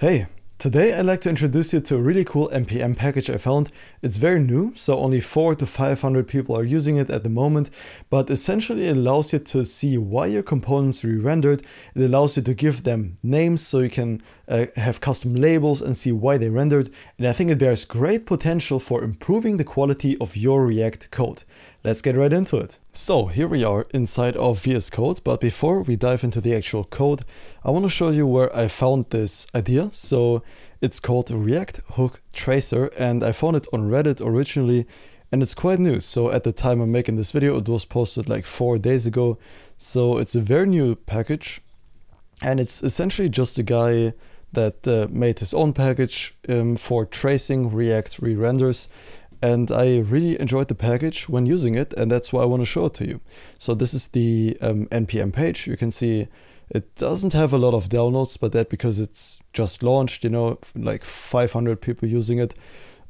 Hey, today I'd like to introduce you to a really cool npm package I found. It's very new, so only 400 to 500 people are using it at the moment, but essentially it allows you to see why your components re-rendered. It allows you to give them names so you can have custom labels and see why they rendered. And I think it bears great potential for improving the quality of your React code. Let's get right into it. So here we are inside of VS Code, but before we dive into the actual code, I want to show you where I found this idea. So it's called React Hook Tracer, and I found it on Reddit originally, and it's quite new. So at the time I'm making this video, it was posted like 4 days ago. So it's a very new package, and it's essentially just a guy that made his own package for tracing React re-renders. And I really enjoyed the package when using it, and that's why I want to show it to you. So this is the npm page. You can see it doesn't have a lot of downloads, but that because it's just launched, you know, like 500 people using it.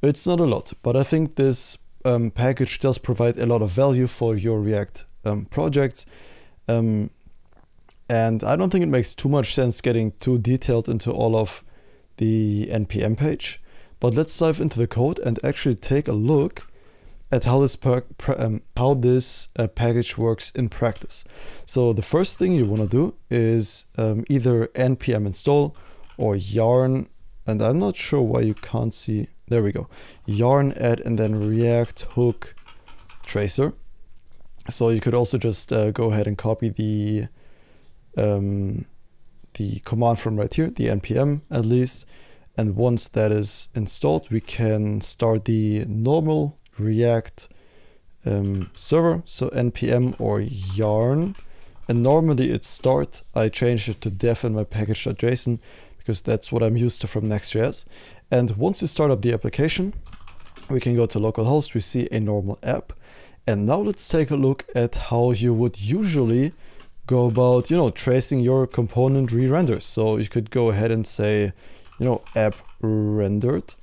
It's not a lot, but I think this package does provide a lot of value for your React projects. And I don't think it makes too much sense getting too detailed into all of the npm page. But let's dive into the code and actually take a look at how this package works in practice. So the first thing you want to do is either npm install or yarn, and I'm not sure why you can't see, there we go, yarn add and then React Hook Tracer. So you could also just go ahead and copy the command from right here, the npm at least. And once that is installed, we can start the normal React server. So npm or yarn. And normally it's start. I changed it to def in my package.json because that's what I'm used to from Next.js. And once you start up the application, we can go to localhost. We see a normal app. And now let's take a look at how you would usually go about, you know, tracing your component re-renders. So you could go ahead and say, you know, app rendered,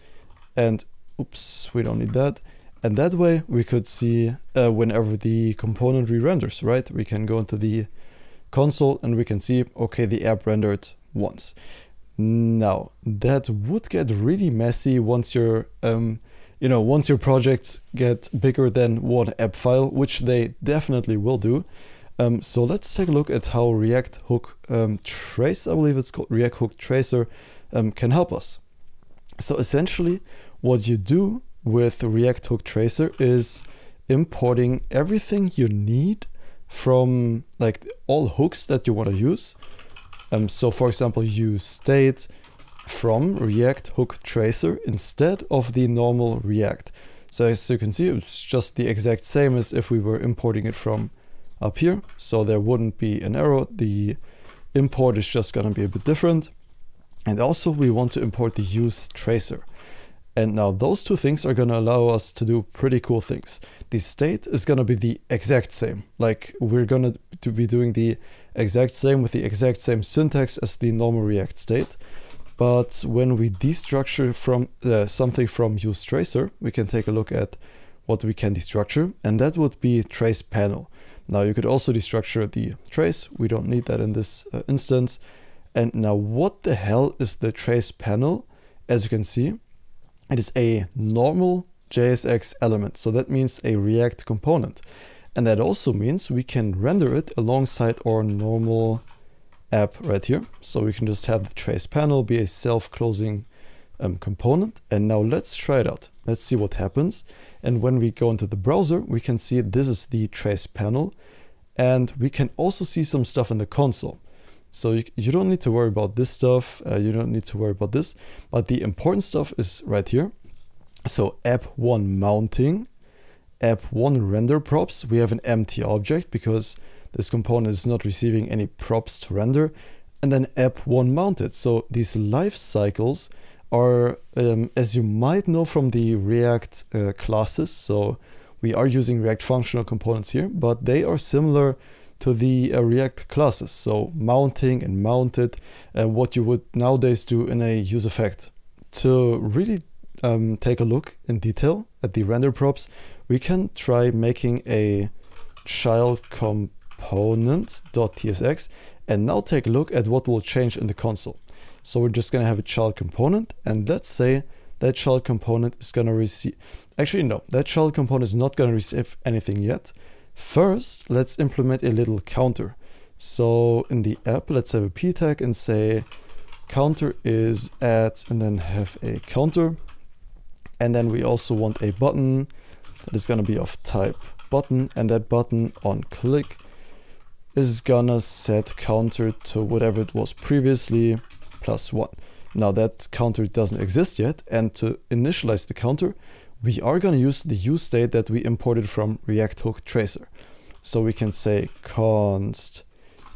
and oops, we don't need that. And that way we could see whenever the component re-renders, right? We can go into the console and we can see, okay, the app rendered once. Now that would get really messy once your, you know, once your projects get bigger than one app file, which they definitely will do. So let's take a look at how React Hook Trace, I believe it's called React Hook Tracer, can help us. So essentially what you do with React Hook Tracer is importing everything you need from like all hooks that you want to use. So for example, you state from React Hook Tracer instead of the normal React. So as you can see, it's just the exact same as if we were importing it from up here. So there wouldn't be an error. The import is just going to be a bit different. And also we want to import the use tracer. And now those two things are going to allow us to do pretty cool things. The state is going to be the exact same. Like we're going to be doing the exact same with the exact same syntax as the normal React state. But when we destructure from something from use tracer, we can take a look at what we can destructure, and that would be trace panel. Now you could also destructure the trace. We don't need that in this instance. And now what the hell is the trace panel? As you can see, it is a normal JSX element. So that means a React component. And that also means we can render it alongside our normal app right here. So we can just have the trace panel be a self-closing component. And now let's try it out. Let's see what happens. And when we go into the browser, we can see this is the trace panel. And we can also see some stuff in the console. So you don't need to worry about this stuff. You don't need to worry about this, but the important stuff is right here. So app1 mounting, app1 render props. We have an empty object because this component is not receiving any props to render, and then app1 mounted. So these life cycles are, as you might know from the React classes. So we are using React functional components here, but they are similar to the React classes. So mounting and mounted, what you would nowadays do in a use effect. To really take a look in detail at the render props, we can try making a child component.tsx, and now take a look at what will change in the console. So we're just going to have a child component, and let's say that child component is going to receive, actually no, that child component is not going to receive anything yet. First, let's implement a little counter. So in the app, let's have a p tag and say counter is at, and then have a counter. And then we also want a button that is going to be of type button, and that button on click is gonna set counter to whatever it was previously plus 1. Now that counter doesn't exist yet, and to initialize the counter, we are gonna use the use state that we imported from React Hook Tracer. So we can say const,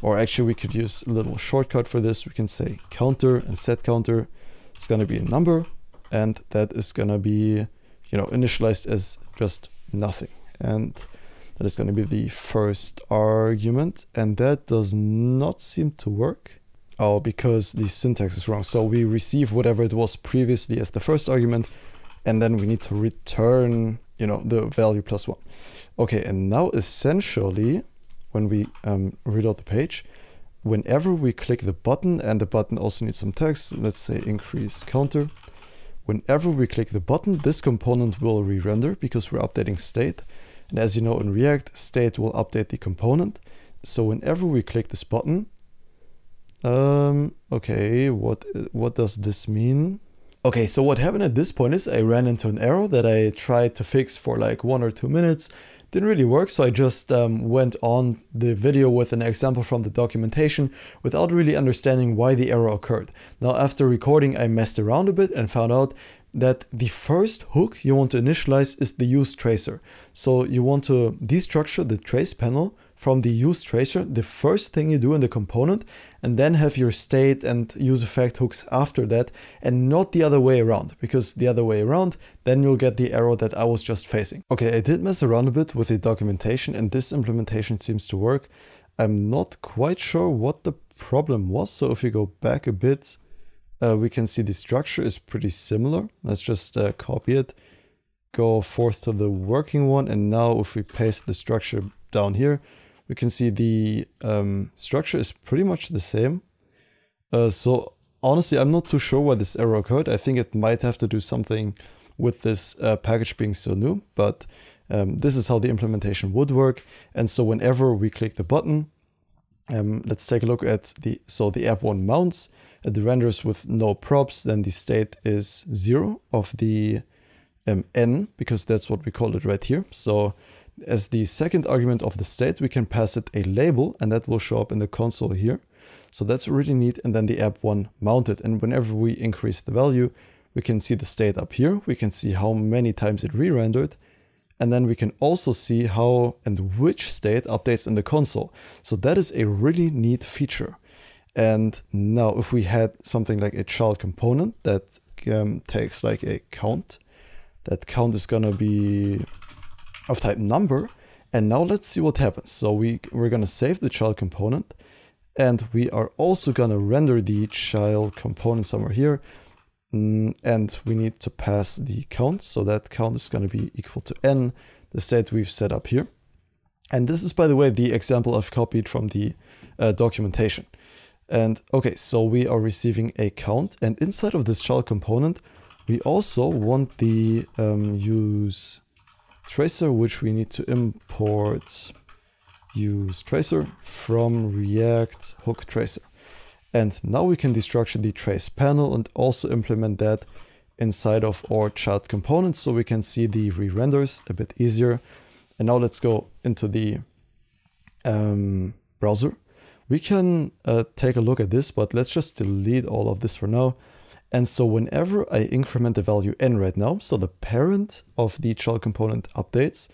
or actually we could use a little shortcut for this. We can say counter and set counter. It's gonna be a number, and that is gonna be, you know, initialized as just nothing. And that is going to be the first argument, and that does not seem to work. Oh, because the syntax is wrong. So we receive whatever it was previously as the first argument, and then we need to return, you know, the value plus 1. Okay, and now essentially, when we reload the page, whenever we click the button, and the button also needs some text, let's say increase counter. Whenever we click the button, this component will re-render because we're updating state. And as you know, in React, state will update the component. So whenever we click this button, okay, what does this mean? Okay, so what happened at this point is I ran into an error that I tried to fix for like 1 or 2 minutes. Didn't really work, so I just went on the video with an example from the documentation without really understanding why the error occurred. Now after recording, I messed around a bit and found out that the first hook you want to initialize is the use tracer. So you want to destructure the trace panel from the use tracer, the first thing you do in the component, and then have your state and use effect hooks after that, and not the other way around, because the other way around, then you'll get the error that I was just facing. Okay, I did mess around a bit with the documentation, and this implementation seems to work. I'm not quite sure what the problem was, so if you go back a bit, we can see the structure is pretty similar. Let's just copy it, go forth to the working one, and now if we paste the structure down here, we can see the structure is pretty much the same. So honestly, I'm not too sure why this error occurred. I think it might have to do something with this package being so new, but this is how the implementation would work. And so whenever we click the button, let's take a look at the, so the app one mounts, it renders with no props, then the state is 0 of the n, because that's what we call it right here. So as the second argument of the state, we can pass it a label, and that will show up in the console here. So that's really neat. And then the app one mounted, and whenever we increase the value, we can see the state up here. We can see how many times it re-rendered. And then we can also see how and which state updates in the console. So that is a really neat feature. And now if we had something like a child component that takes like a count, that count is going to be of type number. And now let's see what happens. So we're going to save the child component, and we are also going to render the child component somewhere here. And we need to pass the count, so that count is going to be equal to n, the state we've set up here. And this is, by the way, the example I've copied from the documentation. And okay, so we are receiving a count, and inside of this child component, we also want the use tracer, which we need to import use tracer from React Hook Tracer. And now we can destructure the trace panel and also implement that inside of our child component, so we can see the re-renders a bit easier. And now let's go into the browser. We can take a look at this, but let's just delete all of this for now. And so whenever I increment the value n right now, so the parent of the child component updates,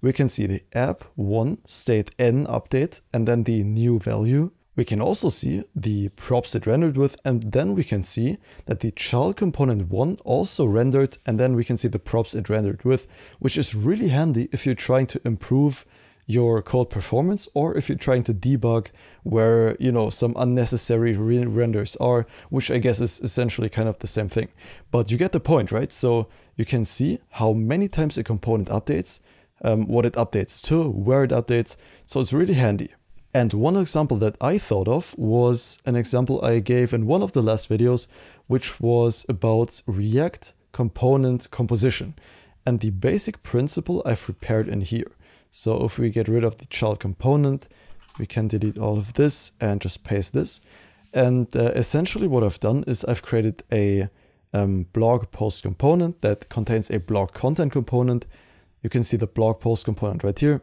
we can see the app one state n update, and then the new value. We can also see the props it rendered with, and then we can see that the child component 1 also rendered, and then we can see the props it rendered with, which is really handy if you're trying to improve your code performance, or if you're trying to debug where, you know, some unnecessary re-renders are, which I guess is essentially kind of the same thing. But you get the point, right? So you can see how many times a component updates, what it updates to, where it updates, so it's really handy. And one example that I thought of was an example I gave in one of the last videos, which was about React component composition. And the basic principle I've prepared in here. So if we get rid of the child component, we can delete all of this and just paste this. And essentially what I've done is I've created a blog post component that contains a blog content component. You can see the blog post component right here.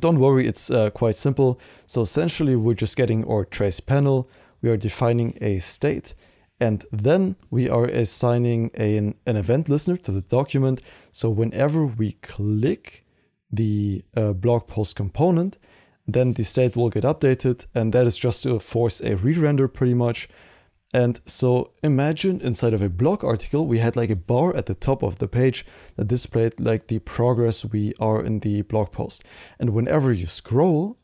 Don't worry, it's quite simple. So essentially we're just getting our trace panel. We are defining a state, and then we are assigning an event listener to the document. So whenever we click the blog post component, then the state will get updated, and that is just to force a re-render pretty much. And so imagine inside of a blog article, we had like a bar at the top of the page that displayed like the progress we are in the blog post. And whenever you scroll,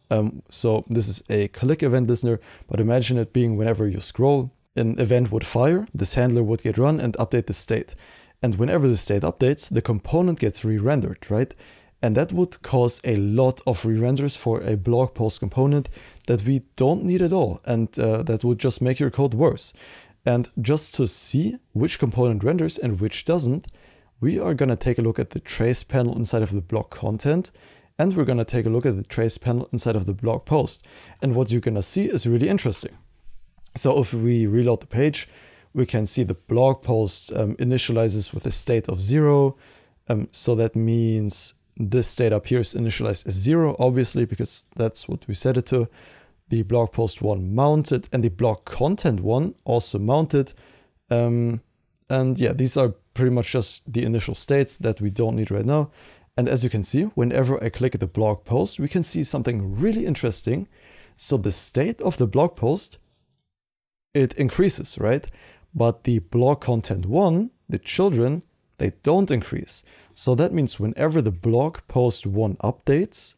so this is a click event listener, but imagine it being whenever you scroll, an event would fire, this handler would get run and update the state. And whenever the state updates, the component gets re-rendered, right? And that would cause a lot of re-renders for a blog post component that we don't need at all. And that would just make your code worse. And just to see which component renders and which doesn't, we are gonna take a look at the trace panel inside of the blog content. And we're gonna take a look at the trace panel inside of the blog post. And what you're gonna see is really interesting. So if we reload the page, we can see the blog post initializes with a state of 0. So that means this state up here is initialized as 0, obviously, because that's what we set it to. The blog post 1 mounted, and the blog content 1 also mounted. And yeah, these are pretty much just the initial states that we don't need right now. And as you can see, whenever I click the blog post, we can see something really interesting. So the state of the blog post, it increases, right? But the blog content 1, the children, they don't increase. So that means whenever the blog post 1 updates,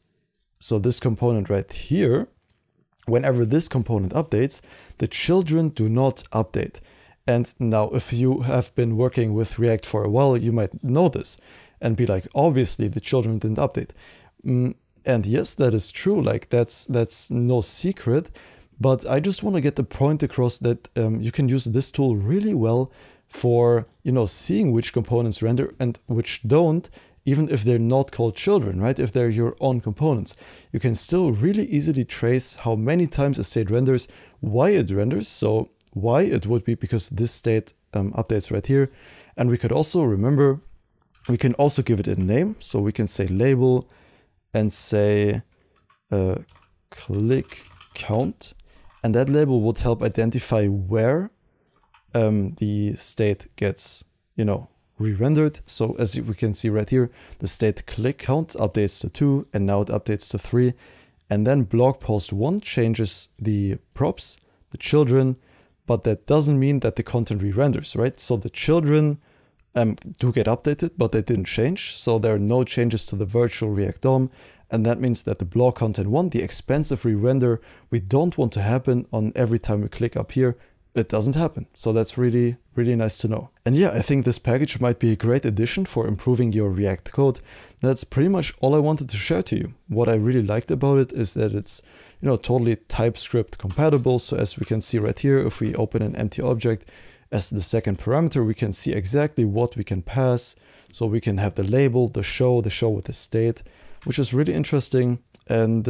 so this component right here, whenever this component updates, the children do not update. And now if you have been working with React for a while, you might know this and be like, obviously the children didn't update. And yes, that is true. Like that's no secret, but I just want to get the point across that you can use this tool really well for, you know, seeing which components render and which don't, even if they're not called children, right? If they're your own components, you can still really easily trace how many times a state renders, why it renders. So why it would be because this state updates right here. And we could also remember, we can also give it a name. So we can say label and say click count. And that label would help identify where the state gets, you know, re-rendered. So as we can see right here, the state click count updates to 2, and now it updates to 3. And then blog post 1 changes the props, the children, but that doesn't mean that the content re-renders, right? So the children do get updated, but they didn't change. So there are no changes to the virtual React DOM. And that means that the blog content 1, the expensive re-render we don't want to happen on every time we click up here, it doesn't happen. So that's really, really nice to know. And yeah, I think this package might be a great addition for improving your React code. That's pretty much all I wanted to share to you. What I really liked about it is that it's, you know, totally TypeScript compatible. So as we can see right here, if we open an empty object as the second parameter, we can see exactly what we can pass. So we can have the label, the show with the state, which is really interesting. And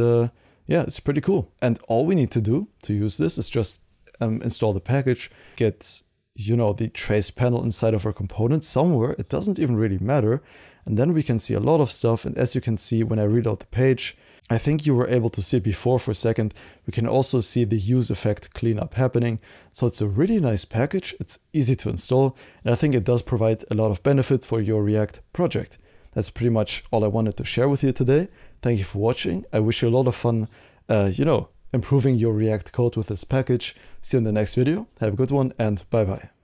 yeah, it's pretty cool. And all we need to do to use this is just install the package, get, you know, the trace panel inside of our component somewhere. It doesn't even really matter. And then we can see a lot of stuff. And as you can see, when I reload the page, I think you were able to see it before for a second. We can also see the use effect cleanup happening. So it's a really nice package. It's easy to install. And I think it does provide a lot of benefit for your React project. That's pretty much all I wanted to share with you today. Thank you for watching. I wish you a lot of fun, you know, improving your React code with this package. See you in the next video. Have a good one, and bye-bye.